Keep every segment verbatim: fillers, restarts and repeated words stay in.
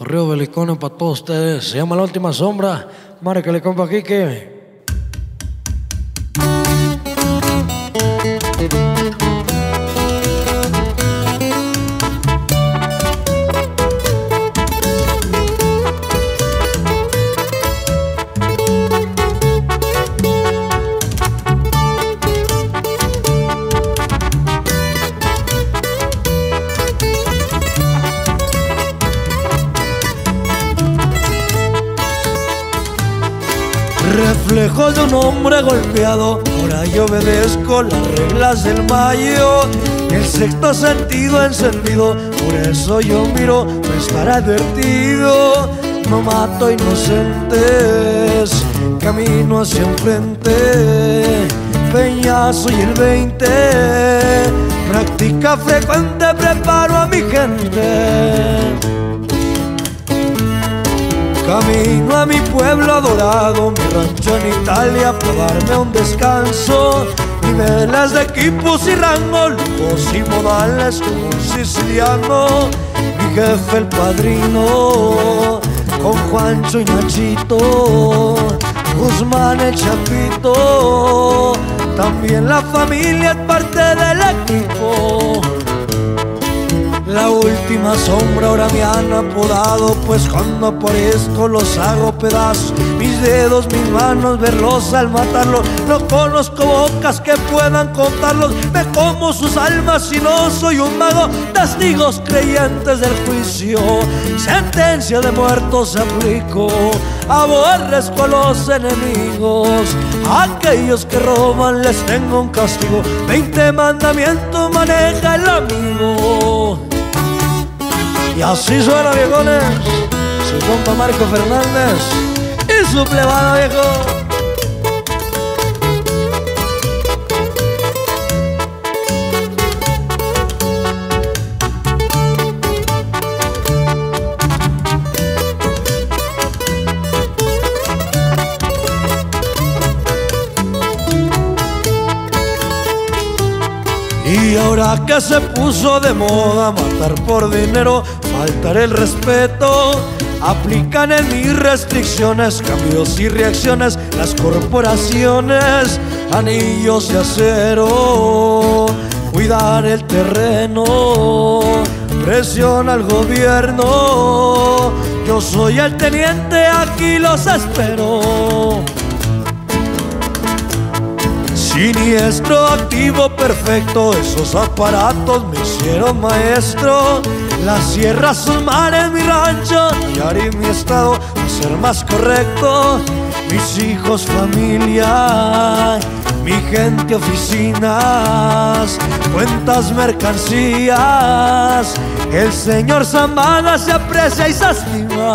Correo belicón para todos ustedes. Se llama La Última Sombra. Márcale, compa Quique. Reflejo de un hombre golpeado, ahora yo obedezco las reglas del Mayo. El sexto sentido encendido, por eso yo miro, no estará advertido. No mato inocentes, camino hacia enfrente. Peña soy el veinte, práctica frecuente, preparo a mi gente. Camino a mi pueblo adorado, mi rancho en Italia, para darme un descanso. Niveles de equipos y rangos, lujos y modales como un siciliano. Mi jefe el padrino, con Juancho y Nachito, Guzmán el Chapito. También la familia es parte del equipo. La última sombra ahora me han apodado, pues cuando aparezco los hago pedazos. Mis dedos, mis manos, verlos al matarlos. No conozco bocas que puedan contarlos. Me como sus almas y no soy un mago. Testigos creyentes del juicio, sentencia de muertos aplico. Aborrezco a los enemigos, aquellos que roban les tengo un castigo. Veinte mandamientos maneja el amigo. Y así suena, viejones, su compa Marco Fernández y su plebada, viejo. Y ahora que se puso de moda matar por dinero, faltar el respeto, aplican en mis restricciones, cambios y reacciones, las corporaciones, anillos de acero, cuidar el terreno, presión al gobierno. Yo soy el teniente, aquí los espero. Siniestro, activo, perfecto, esos aparatos me hicieron maestro. Las sierras son mares, mi rancho, mi área y mi estado, mi ser más correcto. Mis hijos, familia, mi gente, oficinas, cuentas, mercancías. El señor Zamanda se aprecia y se estima.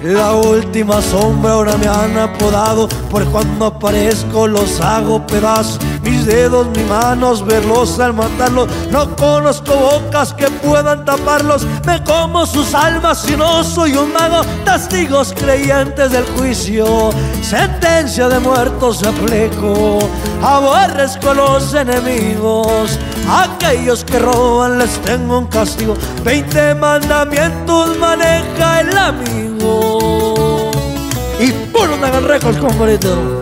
La última sombra ahora me han apodado, por cuando aparezco los hago pedazos. Mis dedos, mis manos, verlos al matarlos. No conozco bocas que puedan taparlos. Me como sus almas y no soy un mago. Testigos creyentes del juicio, sentencia de muertos aplico. Aborrezco a los enemigos, aquellos que roban les tengo un castigo. Veinte mandamientos maneja el amigo. Y por un agarrejo el compadrito.